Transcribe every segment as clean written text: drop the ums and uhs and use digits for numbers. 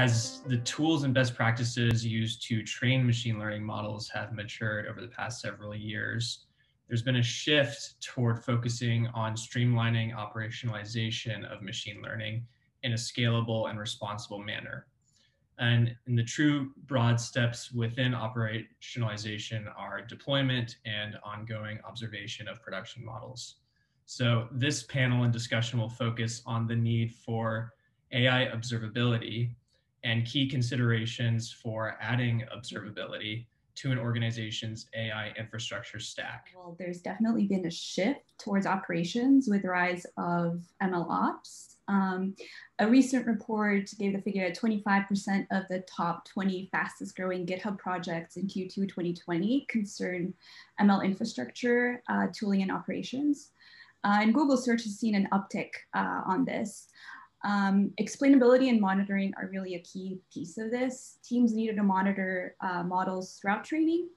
as the tools and best practices used to train machine learning models have matured over the past several years, there's been a shift toward focusing on streamlining operationalization of machine learning in a scalable and responsible manner. And the true broad steps within operationalization are deployment and ongoing observation of production models. So this panel and discussion will focus on the need for AI observability and key considerations for adding observability to an organization's AI infrastructure stack. Well, there's definitely been a shift towards operations with the rise of MLOps. A recent report gave the figure at 25% of the top 20 fastest growing GitHub projects in Q2 2020 concern ML infrastructure, tooling and operations. And Google search has seen an uptick on this. Explainability and monitoring are really a key piece of this. Teams needed to monitor models throughout training,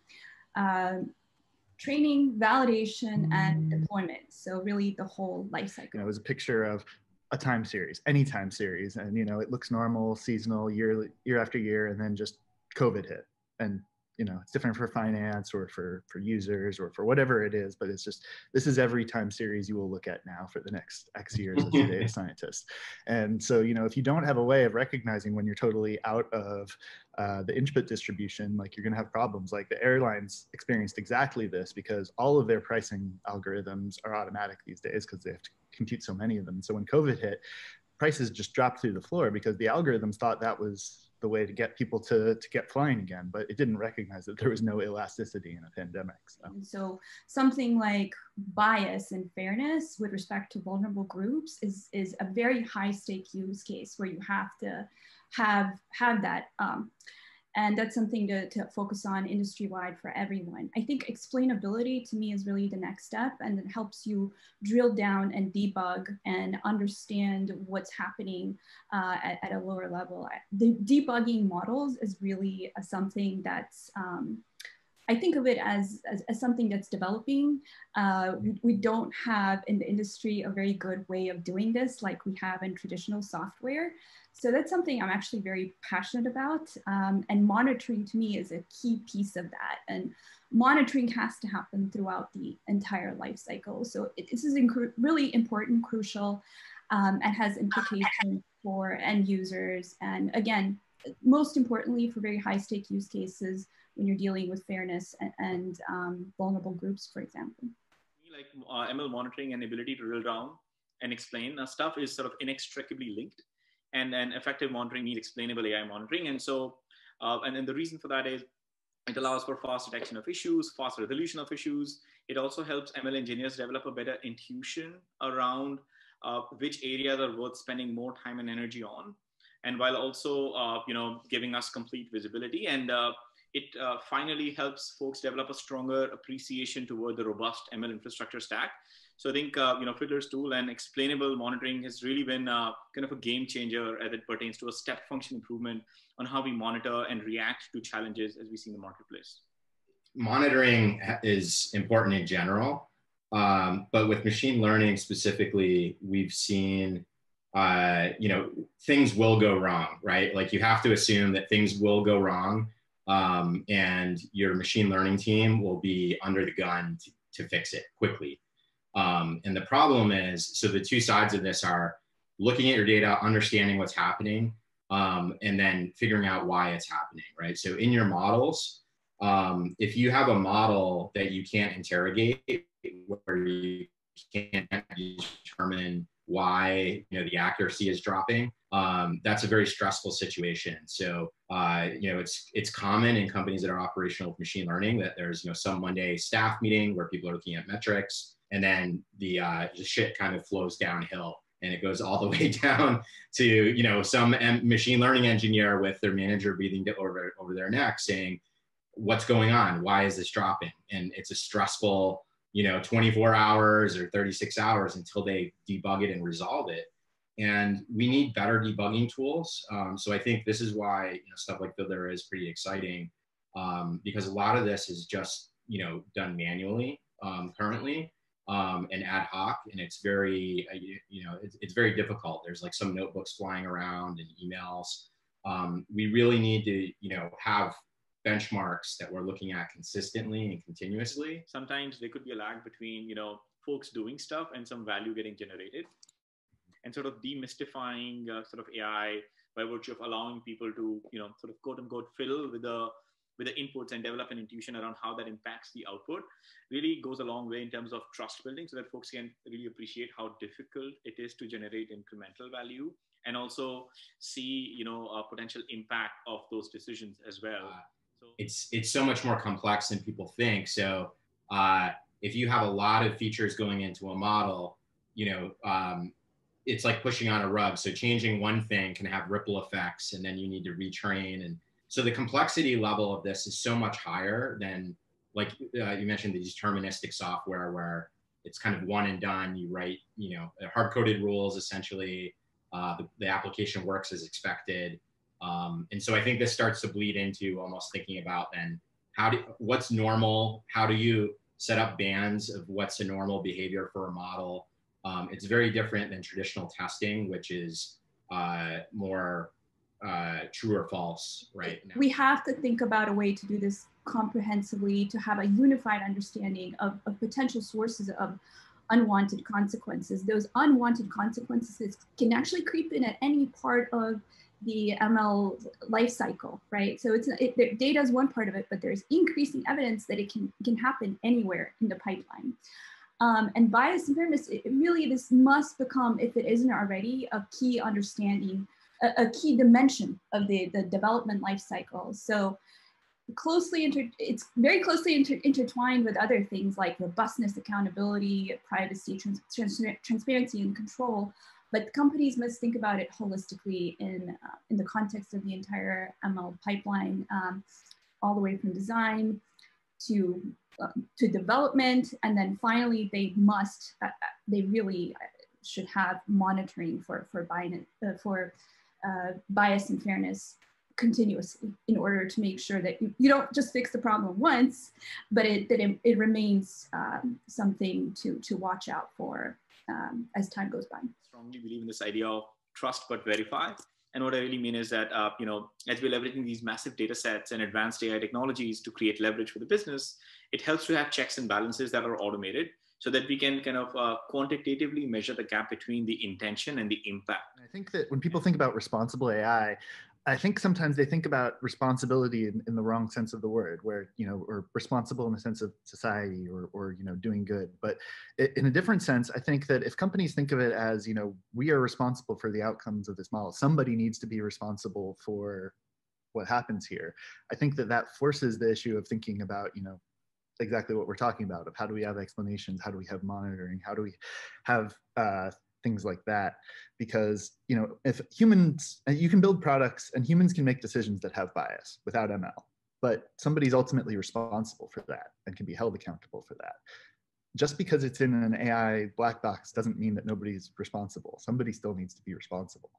validation, and deployment. So really the whole life cycle. You know, it was a picture of a time series, any time series, and you know it looks normal, seasonal, year after year, and then just COVID hit, and you know it's different for finance or for users or for whatever it is, but it's just this is every time series you will look at now for the next X years as a data scientist. And so you know if you don't have a way of recognizing when you're totally out of the input distribution, like you're going to have problems. Like the airlines experienced exactly this because all of their pricing algorithms are automatic these days because they have to compute so many of them. So when COVID hit, prices just dropped through the floor because the algorithms thought that was the way to get people to get flying again, but it didn't recognize that there was no elasticity in a pandemic. So something like bias and fairness with respect to vulnerable groups is a very high stake use case where you have to have that. And that's something to focus on industry-wide for everyone. I think explainability to me is really the next step, and it helps you drill down and debug and understand what's happening at a lower level. The debugging models is really something that's, I think of it as something that's developing. We don't have in the industry a very good way of doing this like we have in traditional software. So that's something I'm actually very passionate about. And monitoring to me is a key piece of that. And monitoring has to happen throughout the entire life cycle. So this is really important, crucial, and has implications for end users. And again, most importantly for very high stake use cases, when you're dealing with fairness and vulnerable groups, for example. Like ML monitoring and ability to drill down and explain stuff is sort of inextricably linked, and effective monitoring needs explainable AI monitoring. And so, and then the reason for that is it allows for fast detection of issues, fast resolution of issues. It also helps ML engineers develop a better intuition around which areas are worth spending more time and energy on. And while also, you know, giving us complete visibility, and it finally helps folks develop a stronger appreciation toward the robust ML infrastructure stack. So I think, you know, Fiddler's tool and explainable monitoring has really been kind of a game changer as it pertains to a step function improvement on how we monitor and react to challenges as we see in the marketplace. Monitoring is important in general, but with machine learning specifically, we've seen you know, things will go wrong, right? Like you have to assume that things will go wrong, and your machine learning team will be under the gun to fix it quickly. And the problem is, so the two sides of this are looking at your data, understanding what's happening, and then figuring out why it's happening, right? So in your models, if you have a model that you can't interrogate, where you can't determine why the accuracy is dropping, that's a very stressful situation. So you know, it's common in companies that are operational with machine learning that there's some Monday staff meeting where people are looking at metrics, and then the shit kind of flows downhill, and it goes all the way down to some machine learning engineer with their manager breathing over their neck saying, what's going on? Why is this dropping? And it's a stressful 24 hours or 36 hours until they debug it and resolve it. And we need better debugging tools. So I think this is why stuff like Fiddler is pretty exciting, because a lot of this is just done manually currently and ad hoc, and it's very it's very difficult. There's like some notebooks flying around and emails We really need to, have benchmarks that we're looking at consistently and continuously. Sometimes there could be a lag between, folks doing stuff and some value getting generated, and sort of demystifying sort of AI by virtue of allowing people to, sort of quote unquote fiddle with the inputs and develop an intuition around how that impacts the output really goes a long way in terms of trust building, so that folks can really appreciate how difficult it is to generate incremental value and also see, a potential impact of those decisions as well. So it's so much more complex than people think. So if you have a lot of features going into a model, it's like pushing on a rug. So changing one thing can have ripple effects, and then you need to retrain. And so the complexity level of this is so much higher than, like you mentioned, the deterministic software where it's kind of one and done. You write, hard-coded rules, essentially. The application works as expected. And so I think this starts to bleed into almost thinking about then, what's normal? How do you set up bands of what's a normal behavior for a model? It's very different than traditional testing, which is more true or false right now. We have to think about a way to do this comprehensively, to have a unified understanding of potential sources of unwanted consequences. Those unwanted consequences can actually creep in at any part of the ML life cycle, right? So data is one part of it, but there's increasing evidence that it can happen anywhere in the pipeline. And bias and fairness, this must become, if it isn't already, a key understanding, a key dimension of the development life cycle. So it's very closely intertwined with other things like robustness, accountability, privacy, transparency, and control. But companies must think about it holistically in the context of the entire ML pipeline, all the way from design to development, and then finally they really should have monitoring for bias and fairness continuously, in order to make sure that you don't just fix the problem once, but it remains something to watch out for as time goes by. I strongly believe in this idea of trust but verify. And what I really mean is that, as we're leveraging these massive data sets and advanced AI technologies to create leverage for the business, it helps to have checks and balances that are automated so that we can kind of quantitatively measure the gap between the intention and the impact. I think that when people think about responsible AI, I think sometimes they think about responsibility in the wrong sense of the word, where, or responsible in the sense of society or doing good. But in a different sense, I think that if companies think of it as, we are responsible for the outcomes of this model, somebody needs to be responsible for what happens here. I think that forces the issue of thinking about, exactly what we're talking about, of how do we have explanations? How do we have monitoring? How do we have things like that? Because if humans, you can build products and humans can make decisions that have bias without ML, but somebody's ultimately responsible for that and can be held accountable for that. Just because it's in an AI black box doesn't mean that nobody's responsible. Somebody still needs to be responsible.